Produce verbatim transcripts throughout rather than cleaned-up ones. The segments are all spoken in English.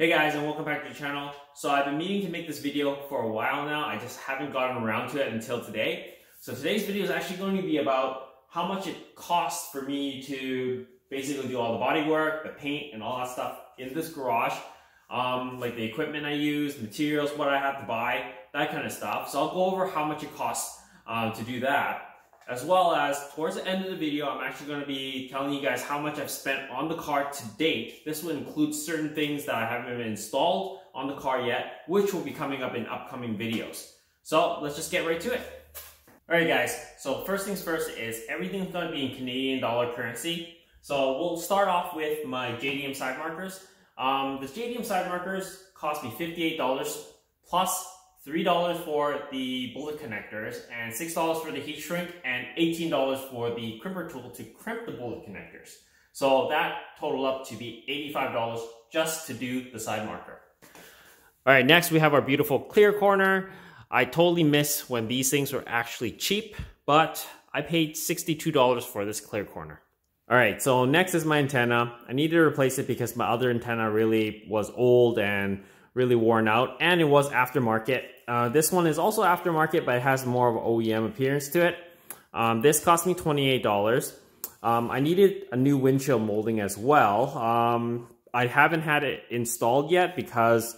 Hey guys, and welcome back to the channel. So I've been meaning to make this video for a while now. I just haven't gotten around to it until today. So today's video is actually going to be about how much it costs for me to basically do all the body work, the paint, and all that stuff in this garage. Um, like the equipment I use, materials, what I have to buy, that kind of stuff. So I'll go over how much it costs um, to do that. As well as towards the end of the video, I'm actually going to be telling you guys how much I've spent on the car to date. This will include certain things that I haven't even installed on the car yet, which will be coming up in upcoming videos. So let's just get right to it. Alright guys, so first things first is everything's going to be in Canadian dollar currency. So we'll start off with my J D M side markers. Um, the J D M side markers cost me fifty-eight dollars plus three dollars for the bullet connectors, and six dollars for the heat shrink, and eighteen dollars for the crimper tool to crimp the bullet connectors. So that total up to be eighty-five dollars just to do the side marker. All right, next we have our beautiful clear corner. I totally miss when these things were actually cheap, but I paid sixty-two dollars for this clear corner. All right, so next is my antenna. I needed to replace it because my other antenna really was old and really worn out, and it was aftermarket. Uh, this one is also aftermarket, but it has more of an O E M appearance to it. Um, this cost me twenty-eight dollars. Um, I needed a new windshield molding as well. Um, I haven't had it installed yet because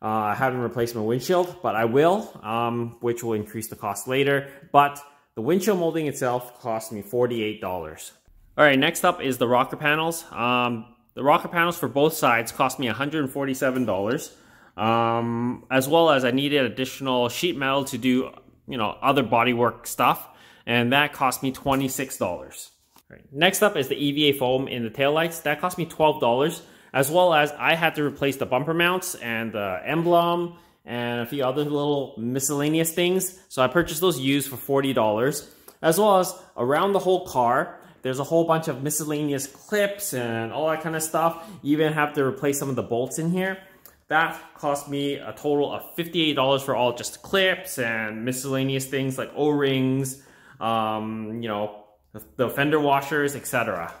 uh, I haven't replaced my windshield, but I will, um, which will increase the cost later. But the windshield molding itself cost me forty-eight dollars. All right, next up is the rocker panels. Um, the rocker panels for both sides cost me one hundred forty-seven dollars. Um, as well as I needed additional sheet metal to do, you know, other bodywork stuff, and that cost me twenty-six dollars. All right. Next up is the E V A foam in the taillights. That cost me twelve dollars, as well as I had to replace the bumper mounts and the emblem and a few other little miscellaneous things. So I purchased those used for forty dollars, as well as around the whole car. There's a whole bunch of miscellaneous clips and all that kind of stuff. You even have to replace some of the bolts in here. That cost me a total of fifty-eight dollars for all just clips and miscellaneous things like O-rings, um, you know, the, the fender washers, et cetera.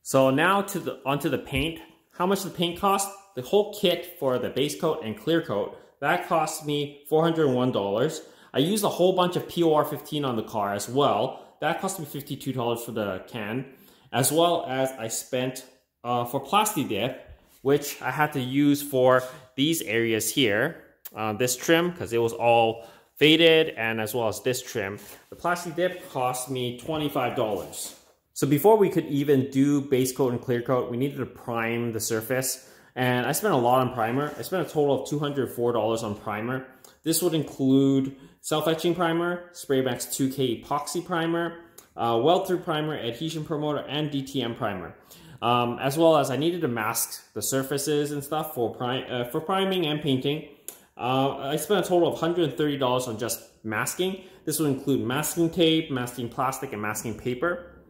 So now to the onto the paint. How much the paint cost? The whole kit for the base coat and clear coat, that cost me four hundred one dollars. I used a whole bunch of P O R fifteen on the car as well. That cost me fifty-two dollars for the can, as well as I spent uh, for Plasti Dip, which I had to use for these areas here, uh, this trim, because it was all faded, and as well as this trim. The Plasti Dip cost me twenty-five dollars. So before we could even do base coat and clear coat, we needed to prime the surface, and I spent a lot on primer. I spent a total of two hundred four dollars on primer. This would include self-etching primer, Spraymax two K epoxy primer, uh, weld-through primer, adhesion promoter, and D T M primer. Um, as well as I needed to mask the surfaces and stuff for, prime, uh, for priming and painting. Uh, I spent a total of one hundred thirty dollars on just masking. This would include masking tape, masking plastic, and masking paper.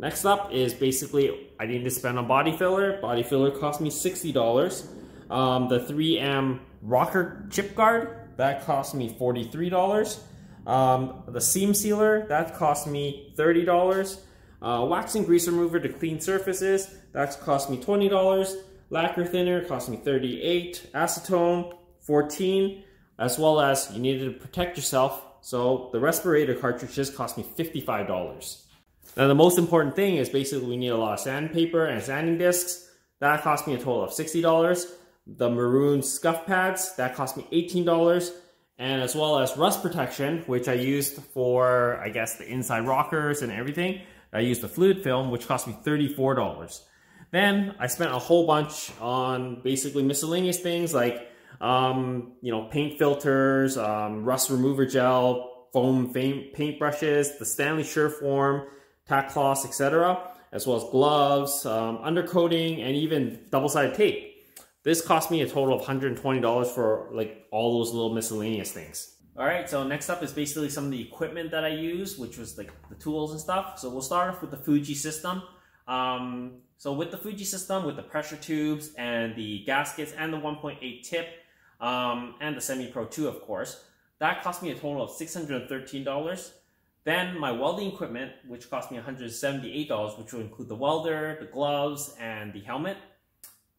Next up is basically I needed to spend on body filler. Body filler cost me sixty dollars. Um, the three M rocker chip guard, that cost me forty-three dollars. Um, the seam sealer, that cost me thirty dollars. Uh, wax and grease remover to clean surfaces, that cost me twenty dollars. Lacquer thinner cost me thirty-eight dollars. Acetone, fourteen dollars. As well as you needed to protect yourself, so the respirator cartridges cost me fifty-five dollars. Now the most important thing is basically we need a lot of sandpaper and sanding discs. That cost me a total of sixty dollars. The maroon scuff pads, that cost me eighteen dollars. And as well as rust protection, which I used for, I guess, the inside rockers and everything. I used the fluid film, which cost me thirty-four dollars. Then I spent a whole bunch on basically miscellaneous things like, um, you know, paint filters, um, rust remover gel, foam paint brushes, the Stanley Sureform, tack cloths, et cetera, as well as gloves, um, undercoating, and even double-sided tape. This cost me a total of one hundred twenty dollars for like all those little miscellaneous things. All right, so next up is basically some of the equipment that I used, which was like the tools and stuff. So we'll start off with the Fuji system. Um, so with the Fuji system, with the pressure tubes and the gaskets and the one point eight tip, um, and the Semi-Pro two, of course, that cost me a total of six hundred thirteen dollars. Then my welding equipment, which cost me one hundred seventy-eight dollars, which will include the welder, the gloves, and the helmet.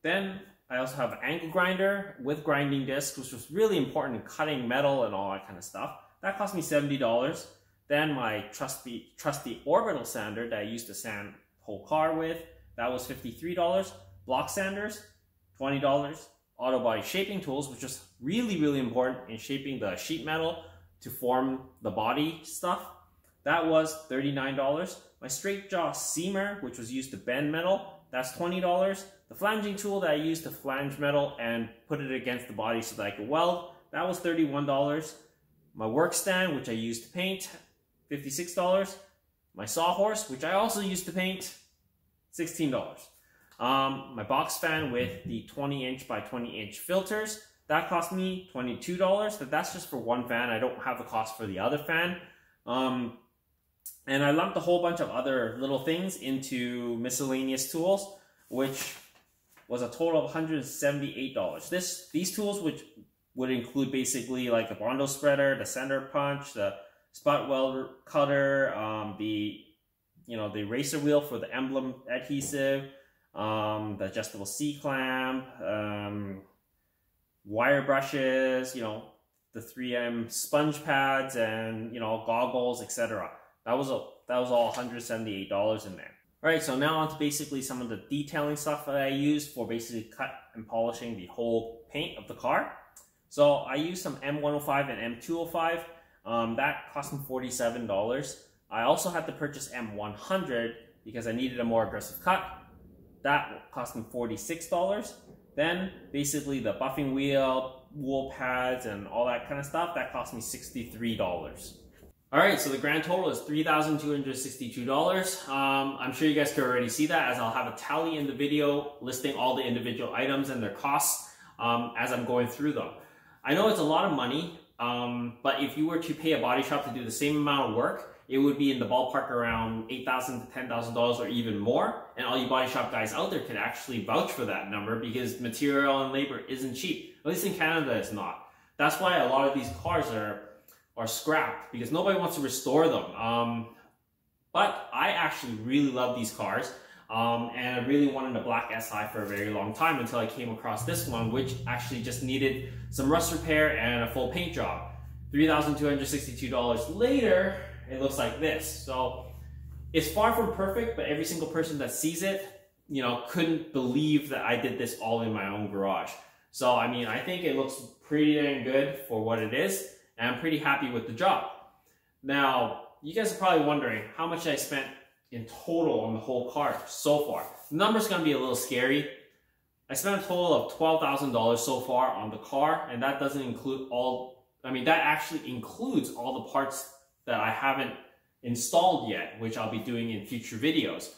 Then I also have an angle grinder with grinding disc, which was really important in cutting metal and all that kind of stuff. That cost me seventy dollars. Then my trusty, trusty orbital sander that I used to sand whole car with, that was fifty-three dollars. Block sanders, twenty dollars. Auto body shaping tools, which is really, really important in shaping the sheet metal to form the body stuff. That was thirty-nine dollars. My straight jaw seamer, which was used to bend metal, that's twenty dollars. The flanging tool that I used to flange metal and put it against the body so that I could weld, that was thirty-one dollars. My work stand, which I used to paint, fifty-six dollars. My sawhorse, which I also used to paint, sixteen dollars. Um, my box fan with the twenty inch by twenty inch filters, that cost me twenty-two dollars, but that's just for one fan. I don't have the cost for the other fan. Um, and I lumped a whole bunch of other little things into miscellaneous tools, which was a total of one hundred seventy-eight dollars. This, these tools, which would include basically like the Bondo spreader, the center punch, the spot weld cutter, um, the, you know, the eraser wheel for the emblem adhesive, Um, the adjustable C-clamp, um, wire brushes, you know, the three M sponge pads, and, you know, goggles, et cetera. That was a, that was all one hundred seventy-eight dollars in there. All right, so now on to basically some of the detailing stuff that I used for basically cut and polishing the whole paint of the car. So I used some M one oh five and M two oh five. Um, that cost me forty-seven dollars. I also had to purchase M one hundred because I needed a more aggressive cut. That cost me forty-six dollars. Then basically the buffing wheel, wool pads, and all that kind of stuff, that cost me sixty-three dollars. All right, so the grand total is three thousand two hundred sixty-two dollars. Um, I'm sure you guys can already see that, as I'll have a tally in the video listing all the individual items and their costs um, as I'm going through them. I know it's a lot of money, um, but if you were to pay a body shop to do the same amount of work, it would be in the ballpark around eight thousand to ten thousand dollars or even more. And all you body shop guys out there could actually vouch for that number, because material and labor isn't cheap. At least in Canada, it's not. That's why a lot of these cars are are scrapped, because nobody wants to restore them. Um, but I actually really love these cars. Um, and I really wanted a black S I for a very long time until I came across this one, which actually just needed some rust repair and a full paint job. three thousand two hundred sixty-two dollars later, it looks like this. So it's far from perfect, but every single person that sees it, you know, couldn't believe that I did this all in my own garage. So, I mean, I think it looks pretty dang good for what it is, and I'm pretty happy with the job. Now, you guys are probably wondering how much I spent in total on the whole car so far. The number's gonna be a little scary. I spent a total of twelve thousand dollars so far on the car, and that doesn't include all, I mean, that actually includes all the parts that I haven't installed yet, which I'll be doing in future videos.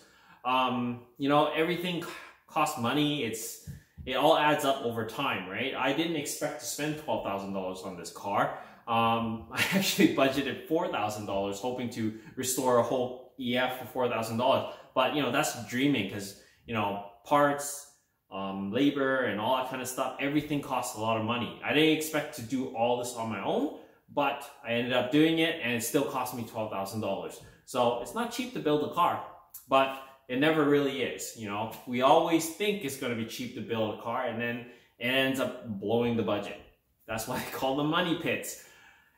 Um, you know, everything costs money. It's, it all adds up over time, right? I didn't expect to spend twelve thousand dollars on this car. Um, I actually budgeted four thousand dollars, hoping to restore a whole E F for four thousand dollars. But, you know, that's dreaming, because, you know, parts, um, labor, and all that kind of stuff, everything costs a lot of money. I didn't expect to do all this on my own, but I ended up doing it, and it still cost me twelve thousand dollars. So it's not cheap to build a car, but it never really is. You know, we always think it's going to be cheap to build a car, and then it ends up blowing the budget. That's why I call them money pits.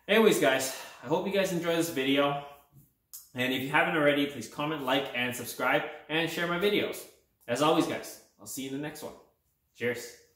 Anyways, guys, I hope you guys enjoy this video. And if you haven't already, please comment, like, and subscribe, and share my videos. As always, guys, I'll see you in the next one. Cheers.